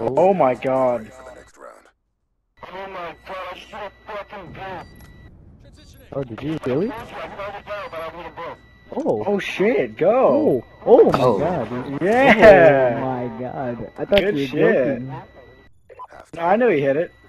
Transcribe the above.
Oh my god. Oh my god, I should have fucking gone. Oh, did you really? Oh. Oh shit, go. Oh, oh my god. Yeah. Oh my god. I thought you were joking. No, I knew he hit it.